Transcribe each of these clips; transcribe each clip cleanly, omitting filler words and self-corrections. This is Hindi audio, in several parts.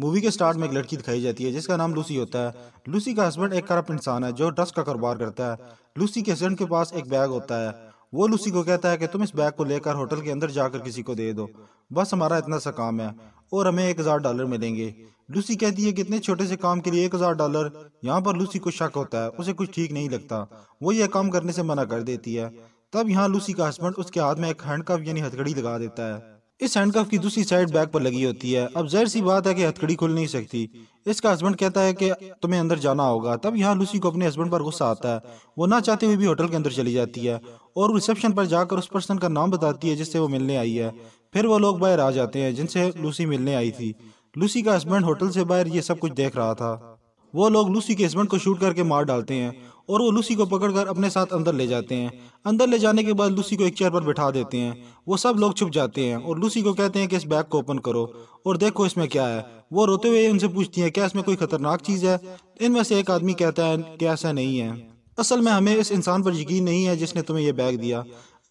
मूवी के स्टार्ट में एक लड़की दिखाई जाती है जिसका नाम लूसी होता है। लूसी का हस्बैंड एक करप्ट इंसान है जो ड्रग्स का कारोबार करता है। लूसी के हस्बैंड के पास एक बैग होता है। वो लूसी को कहता है कि तुम इस बैग को लेकर होटल के अंदर जाकर किसी को दे दो, बस हमारा इतना सा काम है और हमें $1000 मिलेंगे। लूसी कहती है कि इतने छोटे से काम के लिए $1000। यहाँ पर लूसी को शक होता है, उसे कुछ ठीक नहीं लगता, वो यह काम करने से मना कर देती है। तब यहाँ लूसी का हस्बैंड उसके हाथ में एक हैंडकफ यानी हथकड़ी लगा देता है। इस हैंडकफ की दूसरी साइड बैग पर लगी होती है। अब जाहिर सी बात है कि हथकड़ी खुल नहीं सकती। इसका हस्बैंड कहता है कि तुम्हें अंदर जाना होगा। तब यहाँ लूसी को अपने हस्बैंड पर गुस्सा आता है। वो ना चाहते हुए भी होटल के अंदर चली जाती है और रिसेप्शन पर जाकर उस पर्सन का नाम बताती है जिससे वो मिलने आई है। फिर वो लोग बाहर आ जाते हैं जिनसे लूसी मिलने आई थी। लूसी का हस्बैंड होटल से बाहर ये सब कुछ देख रहा था। वो लोग लूसी के हस्बैंड को शूट करके मार डालते हैं और वो लूसी को पकड़कर अपने साथ अंदर ले जाते हैं। अंदर ले जाने के बाद लूसी को एक चेयर पर बैठा देते हैं। वो सब लोग छुप जाते हैं और लूसी को कहते हैं कि इस बैग को ओपन करो और देखो इसमें क्या है। वो रोते हुए उनसे पूछती हैं क्या इसमें कोई खतरनाक चीज़ है। इनमें से एक आदमी कहता है कि ऐसा नहीं है, असल में हमें इस इंसान पर यकीन नहीं है जिसने तुम्हें यह बैग दिया।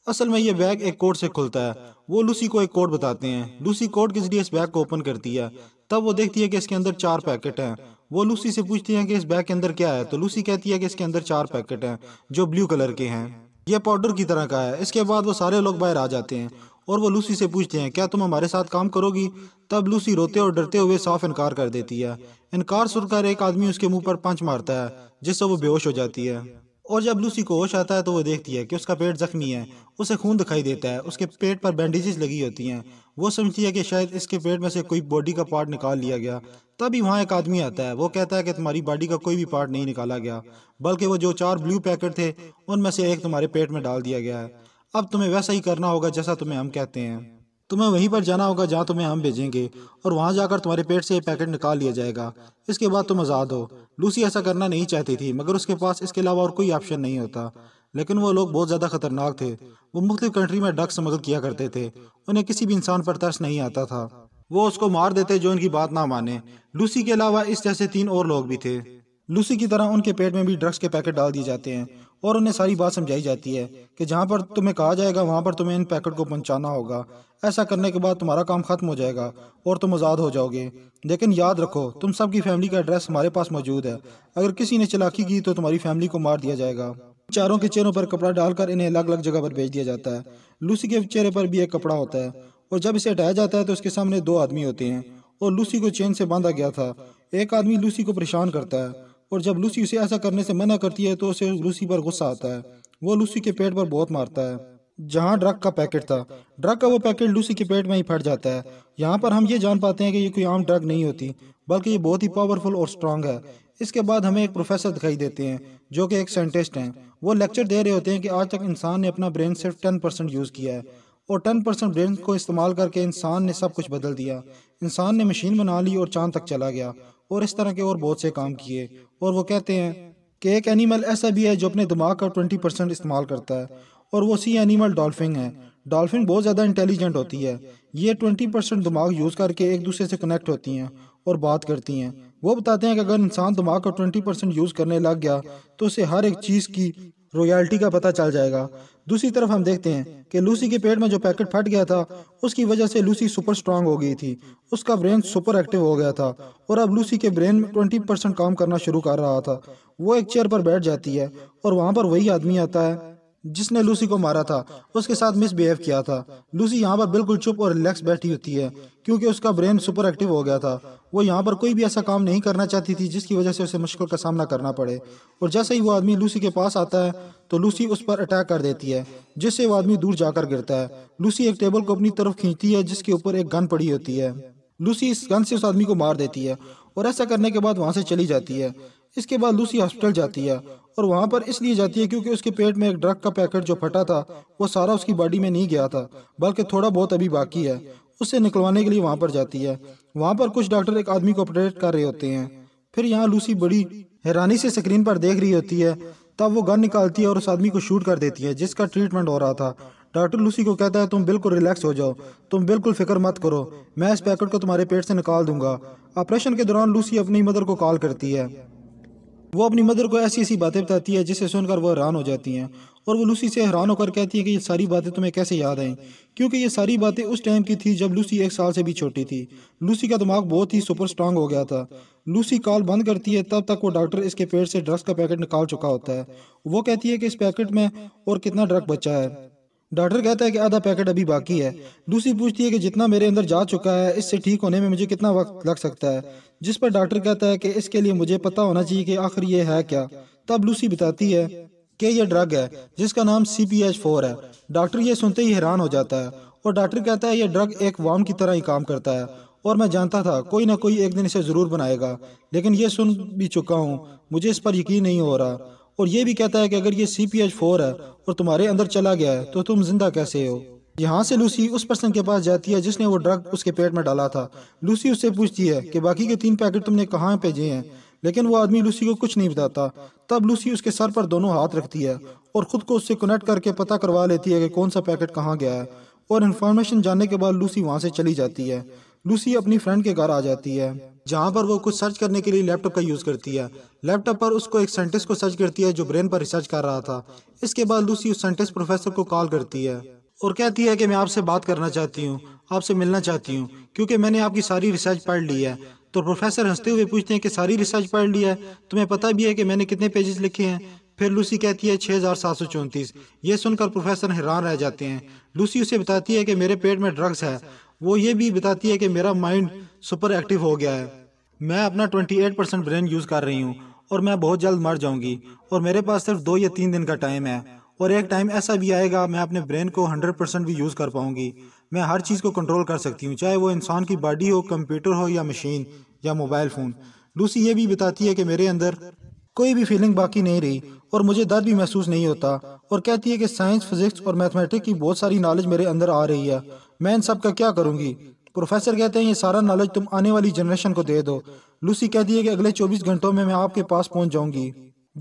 असल में यह बैग एक कोड से खुलता है। वो लूसी को एक कोड बताते हैं। लूसी कोड के जरिए इस बैग को ओपन करती है। तब वो देखती है कि इसके अंदर 4 पैकेट हैं। वो लूसी से पूछती हैं कि इस बैग के अंदर क्या है, तो लूसी कहती है कि इसके अंदर 4 पैकेट हैं जो ब्लू कलर के हैं, यह पाउडर की तरह का है। इसके बाद वो सारे लोग बाहर आ जाते हैं और वो लूसी से पूछते हैं क्या तुम हमारे साथ काम करोगी। तब लूसी रोते और डरते हुए साफ इनकार कर देती है। इनकार सुनकर एक आदमी उसके मुँह पर पंच मारता है जिससे वो बेहोश हो जाती है। और जब लूसी को होश आता है तो वो देखती है कि उसका पेट जख्मी है, उसे खून दिखाई देता है, उसके पेट पर बैंडेजेस लगी होती हैं। वो समझती है कि शायद इसके पेट में से कोई बॉडी का पार्ट निकाल लिया गया। तभी वहाँ एक आदमी आता है। वो कहता है कि तुम्हारी बॉडी का कोई भी पार्ट नहीं निकाला गया, बल्कि वो जो 4 ब्लू पैकेट थे उनमें से एक तुम्हारे पेट में डाल दिया गया है। अब तुम्हें वैसा ही करना होगा जैसा तुम्हें हम कहते हैं। तुम्हें वहीं पर जाना होगा जहाँ तुम्हें हम भेजेंगे और वहाँ जाकर तुम्हारे पेट से ये पैकेट निकाल लिया जाएगा। इसके बाद तुम आज़ाद हो। लूसी ऐसा करना नहीं चाहती थी मगर उसके पास इसके अलावा और कोई ऑप्शन नहीं होता। लेकिन वो लोग बहुत ज़्यादा खतरनाक थे। वो मुख्तलिफ कंट्री में ड्रग्स स्मगल किया करते थे। उन्हें किसी भी इंसान पर तरस नहीं आता था। वो उसको मार देते जो उनकी बात ना माने। लूसी के अलावा इस जैसे 3 और लोग भी थे। लूसी की तरह उनके पेट में भी ड्रग्स के पैकेट डाल दिए जाते हैं और उन्हें सारी बात समझाई जाती है कि जहाँ पर तुम्हें कहा जाएगा वहाँ पर तुम्हें इन पैकेट को पहुँचाना होगा। ऐसा करने के बाद तुम्हारा काम ख़त्म हो जाएगा और तुम आज़ाद हो जाओगे। लेकिन याद रखो तुम सब की फैमिली का एड्रेस हमारे पास मौजूद है। अगर किसी ने चालाकी की तो तुम्हारी फैमिली को मार दिया जाएगा। चारों के चेहरों पर कपड़ा डालकर इन्हें अलग अलग जगह पर भेज दिया जाता है। लूसी के चेहरे पर भी एक कपड़ा होता है और जब इसे हटाया जाता है तो उसके सामने 2 आदमी होते हैं और लूसी को चेन से बांधा गया था। एक आदमी लूसी को परेशान करता है और जब लूसी उसे ऐसा करने से मना करती है तो उसे लूसी पर गुस्सा आता है। वो लूसी के पेट पर बहुत मारता है जहाँ ड्रग का पैकेट था। ड्रग का वो पैकेट लूसी के पेट में ही फट जाता है। यहाँ पर हम ये जान पाते हैं कि ये कोई आम ड्रग नहीं होती बल्कि ये बहुत ही पावरफुल और स्ट्रांग है। इसके बाद हमें एक प्रोफेसर दिखाई देते हैं जो कि एक साइंटिस्ट हैं। वो लेक्चर दे रहे होते हैं कि आज तक इंसान ने अपना ब्रेन सिर्फ 10% यूज़ किया है और 10% ब्रेन को इस्तेमाल करके इंसान ने सब कुछ बदल दिया। इंसान ने मशीन बना ली और चांद तक चला गया और इस तरह के और बहुत से काम किए। और वो कहते हैं कि एक एनिमल ऐसा भी है जो अपने दिमाग का 20% इस्तेमाल करता है और वो सी एनिमल डॉल्फिन है। डॉल्फिन बहुत ज़्यादा इंटेलिजेंट होती है। ये 20% दिमाग यूज़ करके एक दूसरे से कनेक्ट होती हैं और बात करती हैं। वो बताते हैं कि अगर इंसान दिमाग का 20% यूज़ करने लग गया तो उसे हर एक चीज़ की रॉयल्टी का पता चल जाएगा। दूसरी तरफ हम देखते हैं कि लूसी के पेट में जो पैकेट फट गया था उसकी वजह से लूसी सुपर स्ट्रांग हो गई थी। उसका ब्रेन सुपर एक्टिव हो गया था और अब लूसी के ब्रेन में 20% काम करना शुरू कर रहा था। वो एक चेयर पर बैठ जाती है और वहाँ पर वही आदमी आता है जिसने लूसी को मारा था, उसके साथ मिसबिहेव किया था। लूसी यहाँ पर बिल्कुल चुप और रिलैक्स बैठी होती है क्योंकि उसका ब्रेन सुपर एक्टिव हो गया था। वो यहाँ पर कोई भी ऐसा काम नहीं करना चाहती थी जिसकी वजह से उसे मुश्किल का सामना करना पड़े। और जैसे ही वो आदमी लूसी के पास आता है तो लूसी उस पर अटैक कर देती है जिससे वो आदमी दूर जाकर गिरता है। लूसी एक टेबल को अपनी तरफ खींचती है जिसके ऊपर एक गन पड़ी होती है। लूसी इस गन से उस आदमी को मार देती है और ऐसा करने के बाद वहाँ से चली जाती है। इसके बाद लूसी हॉस्पिटल जाती है और वहाँ पर इसलिए जाती है क्योंकि उसके पेट में एक ड्रग का पैकेट जो फटा था वो सारा उसकी बॉडी में नहीं गया था बल्कि थोड़ा बहुत अभी बाकी है। उससे निकलवाने के लिए वहाँ पर जाती है। वहाँ पर कुछ डॉक्टर एक आदमी को ऑपरेट कर रहे होते हैं। फिर यहाँ लूसी बड़ी हैरानी से स्क्रीन पर देख रही होती है। तब वो गन निकालती है और उस आदमी को शूट कर देती है जिसका ट्रीटमेंट हो रहा था। डॉक्टर लूसी को कहता है तुम बिल्कुल रिलैक्स हो जाओ, तुम बिल्कुल फिक्र मत करो, मैं इस पैकेट को तुम्हारे पेट से निकाल दूंगा। ऑपरेशन के दौरान लूसी अपनी मदर को कॉल करती है। वो अपनी मदर को ऐसी ऐसी बातें बताती है जिसे सुनकर वो हैरान हो जाती हैं और वो लूसी से हैरान होकर कहती है कि ये सारी बातें तुम्हें कैसे याद आएँ, क्योंकि ये सारी बातें उस टाइम की थी जब लूसी 1 साल से भी छोटी थी। लूसी का दिमाग बहुत ही सुपर स्ट्रांग हो गया था। लूसी कॉल बंद करती है, तब तक वो डॉक्टर इसके पेट से ड्रग्स का पैकेट निकाल चुका होता है। वो कहती है कि इस पैकेट में और कितना ड्रग बचा है। डॉक्टर कहता है कि आधा पैकेट अभी बाकी है। लूसी पूछती है कि जितना मेरे अंदर जा चुका है इससे ठीक होने में मुझे कितना वक्त लग सकता है, जिस पर डॉक्टर कहता है कि इसके लिए मुझे पता होना चाहिए कि आखिर ये है क्या। तब लूसी बताती है कि यह ड्रग है जिसका नाम CPH4 है। डॉक्टर ये सुनते ही हैरान हो जाता है और डॉक्टर कहता है यह ड्रग एक वार्म की तरह ही काम करता है और मैं जानता था कोई ना कोई एक दिन इसे ज़रूर बनाएगा, लेकिन यह सुन भी चुका हूँ, मुझे इस पर यकीन नहीं हो रहा। और ये भी कहता है कि अगर ये CPH4 है और तुम्हारे अंदर चला गया है तो तुम जिंदा कैसे हो। यहाँ से लूसी उस पर्सन के पास जाती है जिसने वो ड्रग उसके पेट में डाला था। लूसी उससे पूछती है कि बाकी के 3 पैकेट तुमने कहाँ भेजे हैं, लेकिन वो आदमी लूसी को कुछ नहीं बताता। तब लूसी उसके सर पर दोनों हाथ रखती है और ख़ुद को उससे कनेक्ट करके पता करवा लेती है कि कौन सा पैकेट कहाँ गया है, और इन्फॉर्मेशन जानने के बाद लूसी वहाँ से चली जाती है। लूसी अपनी फ्रेंड के घर आ जाती है जहाँ पर वो कुछ सर्च करने के लिए लैपटॉप का यूज़ करती है। लैपटॉप पर उसको एक साइंटिस्ट को सर्च करती है जो ब्रेन पर रिसर्च कर रहा था। इसके बाद लूसी उस साइंटिस्ट प्रोफेसर को कॉल करती है और कहती है कि मैं आपसे बात करना चाहती हूँ, आपसे मिलना चाहती हूँ, क्योंकि मैंने आपकी सारी रिसर्च पढ़ ली है। तो प्रोफेसर हंसते हुए पूछते हैं कि सारी रिसर्च पढ़ ली है, तुम्हें पता भी है कि मैंने कितने पेजेस लिखे हैं। फिर लूसी कहती है 6734। ये सुनकर प्रोफेसर हैरान रह जाते हैं। लूसी उसे बताती है कि मेरे पेट में ड्रग्स है। वो ये भी बताती है कि मेरा माइंड सुपर एक्टिव हो गया है, मैं अपना 28% ब्रेन यूज़ कर रही हूँ और मैं बहुत जल्द मर जाऊँगी और मेरे पास सिर्फ 2 या 3 दिन का टाइम है, और एक टाइम ऐसा भी आएगा मैं अपने ब्रेन को 100% भी यूज़ कर पाऊँगी। मैं हर चीज़ को कंट्रोल कर सकती हूँ, चाहे वो इंसान की बॉडी हो, कंप्यूटर हो, या मशीन या मोबाइल फ़ोन। लूसी ये भी बताती है कि मेरे अंदर कोई भी फीलिंग बाकी नहीं रही और मुझे दर्द भी महसूस नहीं होता, और कहती है कि साइंस, फिजिक्स और मैथमेटिक्स की बहुत सारी नॉलेज मेरे अंदर आ रही है, मैं इन सब का क्या करूँगी। प्रोफेसर कहते हैं ये सारा नॉलेज तुम आने वाली जनरेशन को दे दो। लूसी कहती है कि अगले 24 घंटों में मैं आपके पास पहुँच जाऊँगी।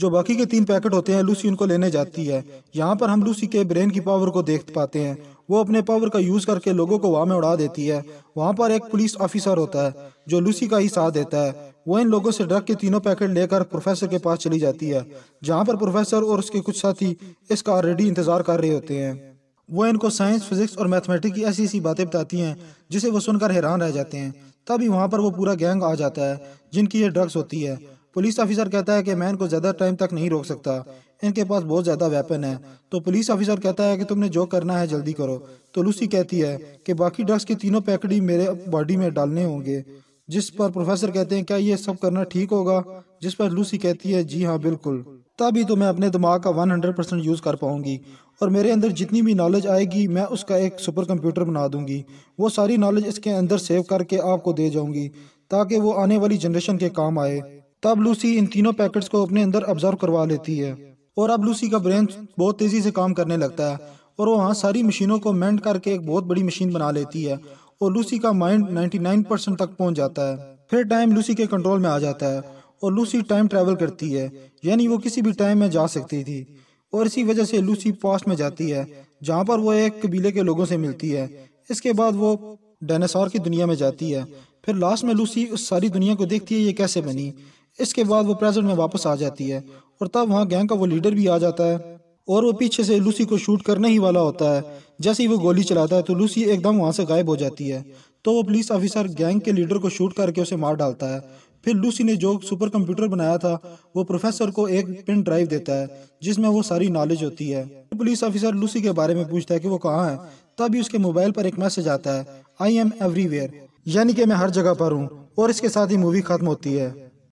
जो बाकी के 3 पैकेट होते हैं लूसी उनको लेने जाती है। यहाँ पर हम लूसी के ब्रेन की पावर को देख पाते हैं। वो अपने पावर का यूज़ करके लोगों को वहाँ में उड़ा देती है। वहाँ पर एक पुलिस ऑफिसर होता है जो लूसी का ही साथ देता है। वो इन लोगों से ड्रग के 3 पैकेट लेकर प्रोफेसर के पास चली जाती है, जहाँ पर प्रोफेसर और उसके कुछ साथी इसका ऑलरेडी इंतज़ार कर रहे होते हैं। वो इनको साइंस, फिजिक्स और मैथमेटिक्स की ऐसी ऐसी बातें बताती हैं जिसे वो सुनकर हैरान रह जाते हैं। तभी वहाँ पर वो पूरा गैंग आ जाता है जिनकी ये ड्रग्स होती है। पुलिस ऑफिसर कहता है कि मैं इनको ज़्यादा टाइम तक नहीं रोक सकता, इनके पास बहुत ज़्यादा वेपन है। तो पुलिस ऑफिसर कहता है कि तुमने जो करना है जल्दी करो। तो लूसी कहती है कि बाकी ड्रग्स के 3 पैकेट ही मेरे बॉडी में डालने होंगे, जिस पर प्रोफेसर कहते हैं क्या ये सब करना ठीक होगा, जिस पर लूसी कहती है जी हाँ बिल्कुल, तभी तो मैं अपने दिमाग का 100% यूज़ कर पाऊँगी और मेरे अंदर जितनी भी नॉलेज आएगी मैं उसका एक सुपर कंप्यूटर बना दूँगी। वो सारी नॉलेज इसके अंदर सेव करके आपको दे जाऊँगी ताकि वो आने वाली जनरेशन के काम आए। तब लूसी इन 3 पैकेट्स को अपने अंदर ऑब्जर्व करवा लेती है और अब लूसी का ब्रेन बहुत तेज़ी से काम करने लगता है और वो वहाँ सारी मशीनों को मेंट करके एक बहुत बड़ी मशीन बना लेती है और लूसी का माइंड 99% तक पहुँच जाता है। फिर टाइम लूसी के कंट्रोल में आ जाता है और लूसी टाइम ट्रैवल करती है, यानी वो किसी भी टाइम में जा सकती थी, और इसी वजह से लूसी पास्ट में जाती है जहाँ पर वो एक कबीले के लोगों से मिलती है। इसके बाद वो डायनासोर की दुनिया में जाती है। फिर लास्ट में लूसी उस सारी दुनिया को देखती है ये कैसे बनी। इसके बाद वो प्रेजेंट में वापस आ जाती है और तब वहाँ गैंग का वो लीडर भी आ जाता है और वो पीछे से लूसी को शूट करने ही वाला होता है। जैसे ही वो गोली चलाता है तो लूसी एकदम वहाँ से गायब हो जाती है। तो वो पुलिस ऑफिसर गैंग के लीडर को शूट करके उसे मार डालता है। फिर लूसी ने जो सुपर कंप्यूटर बनाया था वो प्रोफेसर को एक पेन ड्राइव देता है जिसमें वो सारी नॉलेज होती है। पुलिस ऑफिसर लूसी के बारे में पूछता है कि वो कहाँ है। तभी उसके मोबाइल पर एक मैसेज आता है आई एम एवरीवेयर, यानी कि मैं हर जगह पर हूँ, और इसके साथ ही मूवी खत्म होती है।